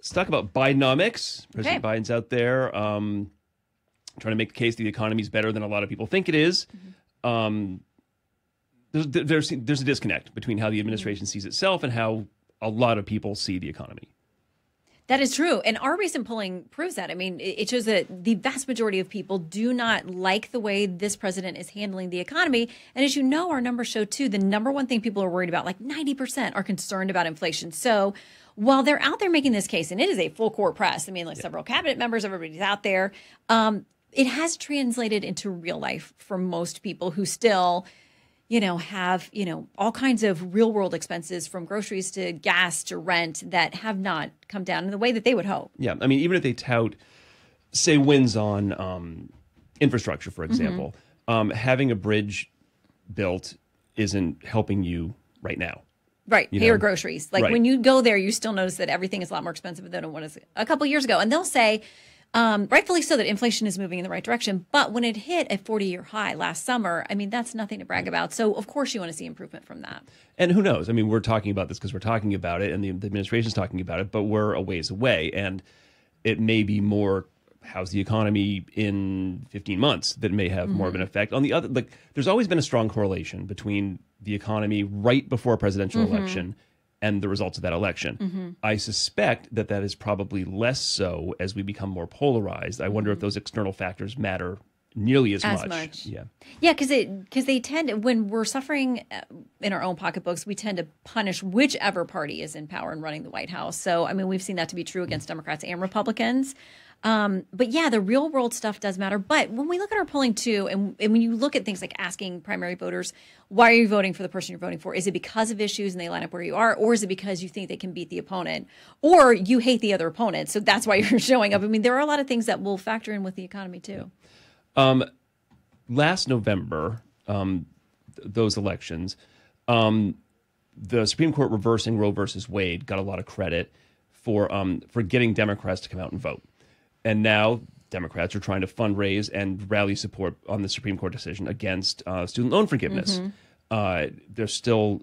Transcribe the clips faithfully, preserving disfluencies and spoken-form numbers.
Let's talk about Bidenomics. President okay. Biden's out there um, trying to make the case that the economy is better than a lot of people think it is. Mm-hmm. um, there's, there's, there's a disconnect between how the administration sees itself and how a lot of people see the economy. That is true. And our recent polling proves that. I mean, it shows that the vast majority of people do not like the way this president is handling the economy. And as you know, our numbers show, too, the number one thing people are worried about, like ninety percent are concerned about inflation. So while they're out there making this case, and it is a full court press, I mean, like yeah. several cabinet members, everybody's out there, um, it has translated into real life for most people who still you know, have, you know, all kinds of real world expenses from groceries to gas to rent that have not come down in the way that they would hope. Yeah. I mean, even if they tout, say, wins on um, infrastructure, for example, mm-hmm. um, having a bridge built isn't helping you right now. Right. You pay know? your groceries. Like right. when you go there, you still notice that everything is a lot more expensive than it was a couple of years ago. And they'll say, Um, rightfully so, that inflation is moving in the right direction. But when it hit a forty-year high last summer, I mean, that's nothing to brag about. So, of course, you want to see improvement from that. And who knows? I mean, we're talking about this because we're talking about it and the, the administration's talking about it, but we're a ways away. And it may be more, how's the economy in fifteen months that may have mm-hmm. more of an effect. On the other, like, there's always been a strong correlation between the economy right before a presidential mm-hmm. election and the results of that election. Mm-hmm. I suspect that that is probably less so as we become more polarized. I wonder mm-hmm. if those external factors matter nearly as, as much. much. Yeah, yeah, because it because they tend, when we're suffering in our own pocketbooks, we tend to punish whichever party is in power and running the White House. So, I mean, we've seen that to be true against Democrats and Republicans. Um, but yeah, the real world stuff does matter. But when we look at our polling too, and, and when you look at things like asking primary voters, why are you voting for the person you're voting for? Is it because of issues and they line up where you are? Or is it because you think they can beat the opponent? Or you hate the other opponent, so that's why you're showing up. I mean, there are a lot of things that will factor in with the economy too. Um, last November, um, th those elections, um, the Supreme Court reversing Roe versus Wade got a lot of credit for, um, for getting Democrats to come out and vote. And now Democrats are trying to fundraise and rally support on the Supreme Court decision against uh, student loan forgiveness. Mm-hmm. uh, there's still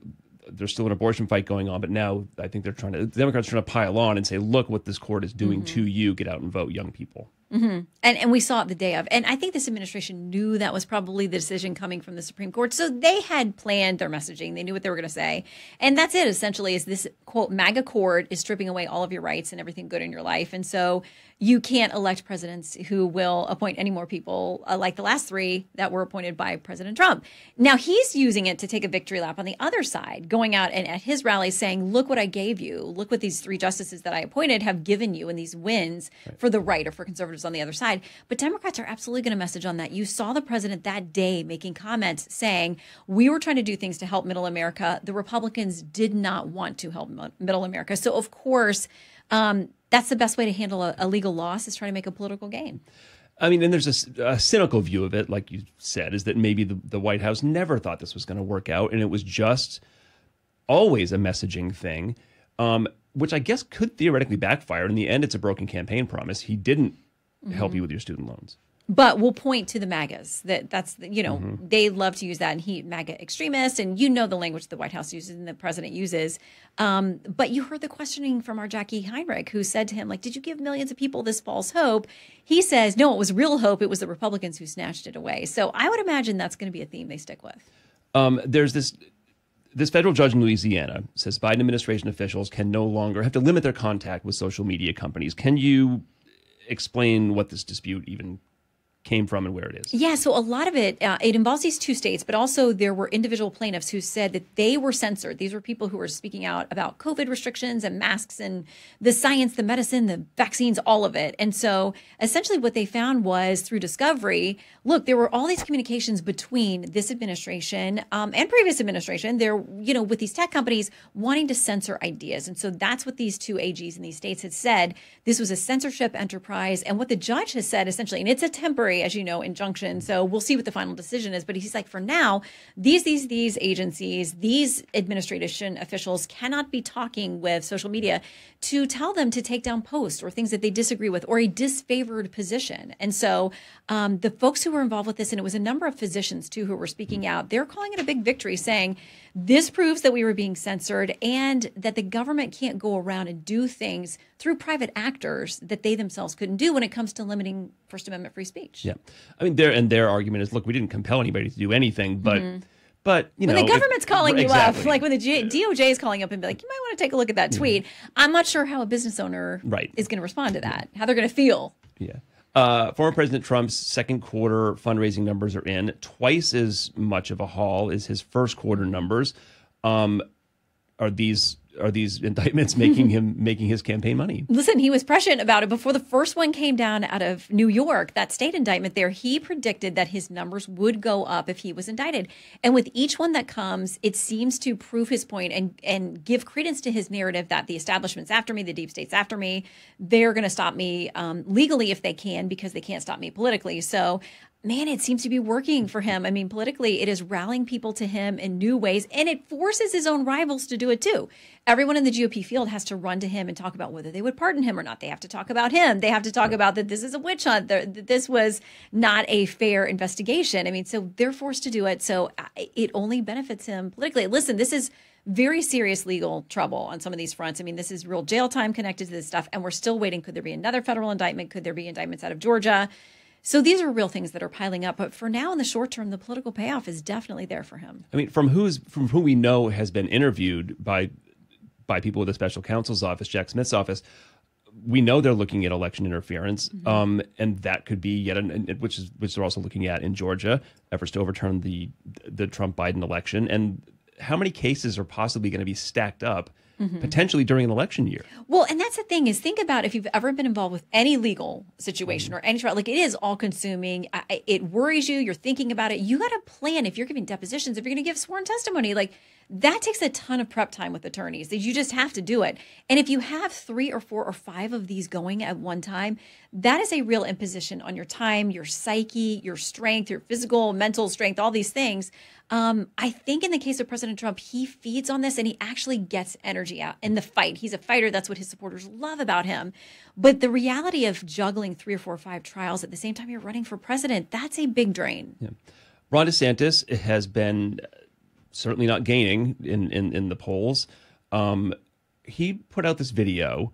there's still an abortion fight going on, but now I think they're trying to the Democrats are trying to pile on and say, "Look what this court is doing mm-hmm. to you. Get out and vote, young people." Mm-hmm. And and we saw it the day of. And I think this administration knew that was probably the decision coming from the Supreme Court. So they had planned their messaging. They knew what they were going to say. And that's it, essentially, is this, quote, MAGA court is stripping away all of your rights and everything good in your life. And so you can't elect presidents who will appoint any more people uh, like the last three that were appointed by President Trump. Now, he's using it to take a victory lap on the other side, going out and at his rallies saying, look what I gave you. Look what these three justices that I appointed have given you in these wins right. for the right or for conservative on the other side. But Democrats are absolutely going to message on that. You saw the president that day making comments saying, we were trying to do things to help middle America. The Republicans did not want to help middle America. So, of course, um, that's the best way to handle a, a legal loss is trying to make a political gain. I mean, and there's a, a cynical view of it, like you said, is that maybe the, the White House never thought this was going to work out. And it was just always a messaging thing, um, which I guess could theoretically backfire. In the end, it's a broken campaign promise. He didn't help you with your student loans. But we'll point to the MAGAs. That that's the, you know mm-hmm. they love to use that, and he MAGA extremists, and you know the language the White House uses and the president uses. Um, but you heard the questioning from our Jackie Heinrich, who said to him, like, did you give millions of people this false hope? He says, no, it was real hope. It was the Republicans who snatched it away. So I would imagine that's going to be a theme they stick with. Um, there's this this federal judge in Louisiana says Biden administration officials can no longer have to limit their contact with social media companies. Can you explain what this dispute even came from and where it is? Yeah, so a lot of it, uh, it involves these two states, but also there were individual plaintiffs who said that they were censored. These were people who were speaking out about COVID restrictions and masks and the science, the medicine, the vaccines, all of it. And so essentially what they found was through discovery, look, there were all these communications between this administration um, and previous administration. They're, you know, with these tech companies wanting to censor ideas. And so that's what these two A Gs in these states had said. This was a censorship enterprise. And what the judge has said essentially, and it's a temporary, as you know, injunction. So we'll see what the final decision is. But he's like, for now, these, these, these agencies, these administration officials cannot be talking with social media to tell them to take down posts or things that they disagree with or a disfavored position. And so um, the folks who were involved with this, and it was a number of physicians too who were speaking out, they're calling it a big victory, saying this proves that we were being censored and that the government can't go around and do things through private actors that they themselves couldn't do when it comes to limiting First Amendment free speech. Yeah. I mean, their and their argument is, look, we didn't compel anybody to do anything, but mm-hmm. But, you know, when the government's it, calling exactly. you up, like when the G- D O J is calling up and be like, you might want to take a look at that tweet. Mm-hmm. I'm not sure how a business owner right. is going to respond to that, how they're going to feel. Yeah. Uh, former President Trump's second quarter fundraising numbers are in. Twice as much of a haul as his first quarter numbers. Um, are these are these indictments making him making his campaign money? Listen, he was prescient about it. Before the first one came down out of New York, that state indictment there, he predicted that his numbers would go up if he was indicted. And with each one that comes, it seems to prove his point and, and give credence to his narrative that the establishment's after me, the deep state's after me. They're going to stop me um, legally if they can, because they can't stop me politically. So, man, it seems to be working for him. I mean, politically, it is rallying people to him in new ways, and it forces his own rivals to do it too. Everyone in the G O P field has to run to him and talk about whether they would pardon him or not. They have to talk about him. They have to talk about that this is a witch hunt, that this was not a fair investigation. I mean, so they're forced to do it. So it only benefits him politically. Listen, this is very serious legal trouble on some of these fronts. I mean, this is real jail time connected to this stuff, and we're still waiting. Could there be another federal indictment? Could there be indictments out of Georgia? So these are real things that are piling up. But for now, in the short term, the political payoff is definitely there for him. I mean, from who's from who we know has been interviewed by by people with the special counsel's office, Jack Smith's office, we know they're looking at election interference. Mm-hmm. Um, and that could be yet an, which is which they're also looking at in Georgia, efforts to overturn the the Trump-Biden election. And how many cases are possibly going to be stacked up mm-hmm. potentially during an election year? Well, and that's the thing is, think about if you've ever been involved with any legal situation or any trial, like it is all consuming. I, it worries you. You're thinking about it. You got to plan if you're giving depositions, if you're going to give sworn testimony, like that takes a ton of prep time with attorneys. You just have to do it. And if you have three or four or five of these going at one time, that is a real imposition on your time, your psyche, your strength, your physical, mental strength, all these things. Um, I think in the case of President Trump, he feeds on this and he actually gets energy out in the fight. He's a fighter. That's what his supporters love about him. But the reality of juggling three or four or five trials at the same time you're running for president, that's a big drain. Yeah. Ron DeSantis has been certainly not gaining in, in, in the polls. Um, he put out this video.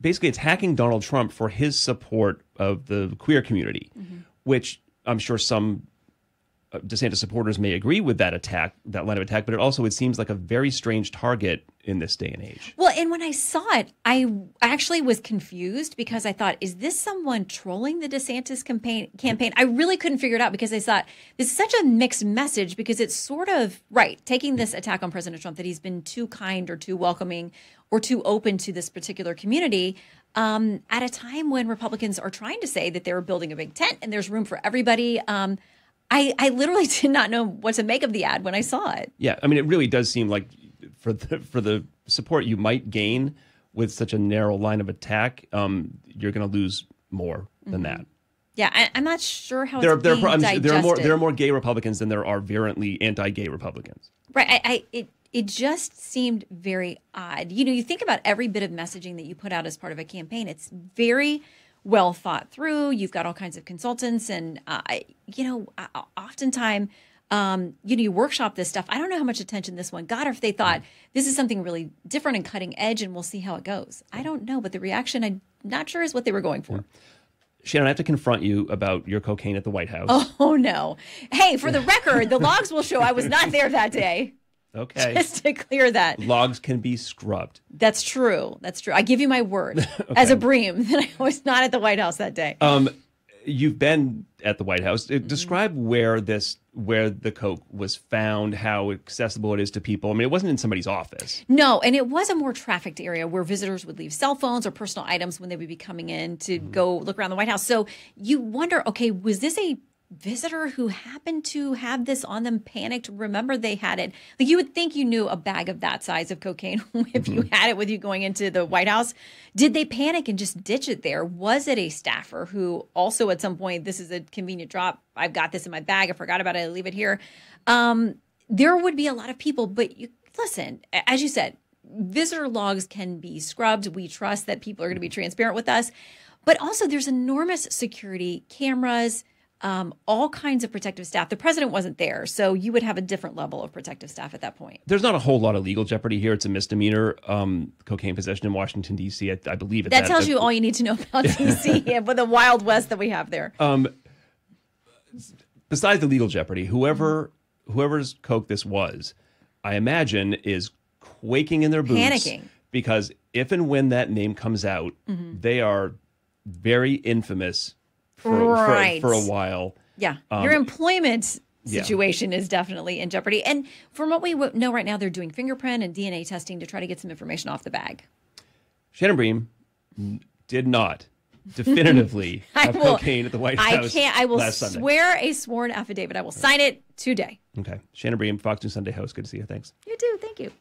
Basically, it's hacking Donald Trump for his support of the queer community, mm-hmm. which I'm sure some DeSantis supporters may agree with that attack, that line of attack, but it also, it seems like a very strange target in this day and age. Well, and when I saw it, I actually was confused because I thought, is this someone trolling the DeSantis campaign? campaign? I really couldn't figure it out because I thought this is such a mixed message because it's sort of, right, taking this attack on President Trump that he's been too kind or too welcoming or too open to this particular community um, at a time when Republicans are trying to say that they're building a big tent and there's room for everybody. Um I, I literally did not know what to make of the ad when I saw it. Yeah, I mean, it really does seem like for the, for the support you might gain with such a narrow line of attack, um, you're going to lose more than mm-hmm. that. Yeah, I, I'm not sure how there, it's there, being I'm, digested. There are, more, there are more gay Republicans than there are virulently anti-gay Republicans. Right. I, I it it just seemed very odd. You know, you think about every bit of messaging that you put out as part of a campaign. It's very well thought through. You've got all kinds of consultants and, uh, you know, oftentimes, um, you know, you workshop this stuff. I don't know how much attention this one got or if they thought this is something really different and cutting edge and we'll see how it goes. I don't know. But the reaction, I'm not sure is what they were going for. Yeah. Shannon, I have to confront you about your cocaine at the White House. Oh, no. Hey, for the record, the logs will show I was not there that day. Okay. Just to clear that. Logs can be scrubbed. That's true. That's true. I give you my word okay. as a Bream that I was not at the White House that day. Um, you've been at the White House. Mm-hmm. Describe where this, where the coke was found, how accessible it is to people. I mean, it wasn't in somebody's office. No, and it was a more trafficked area where visitors would leave cell phones or personal items when they would be coming in to mm-hmm. go look around the White House. So you wonder, okay, was this a visitor who happened to have this on them panicked? Remember they had it. Like you would think you knew a bag of that size of cocaine if mm-hmm. you had it with you going into the White House. Did they panic and just ditch it there? Was it a staffer who also at some point, this is a convenient drop. I've got this in my bag. I forgot about it. I leave it here. Um, there would be a lot of people, but you listen, as you said, visitor logs can be scrubbed. We trust that people are going to be transparent with us, but also there's enormous security cameras, um, all kinds of protective staff. The president wasn't there, so you would have a different level of protective staff at that point. There's not a whole lot of legal jeopardy here. It's a misdemeanor, um, cocaine possession in Washington, D C, I, I believe. At that, that tells the, you all you need to know about D C and the Wild West that we have there. Um, besides the legal jeopardy, whoever whoever's coke this was, I imagine, is quaking in their boots. Panicking. Because if and when that name comes out, mm-hmm. they are very infamous for, right. for, for a while. Yeah. Um, Your employment situation yeah. is definitely in jeopardy. And from what we know right now, they're doing fingerprint and D N A testing to try to get some information off the bag. Shannon Bream did not definitively have will, cocaine at the White House. I can't. I will swear Sunday. a sworn affidavit. I will sign it today. Okay. Shannon Bream, Fox News Sunday host. Good to see you. Thanks. You too. Thank you.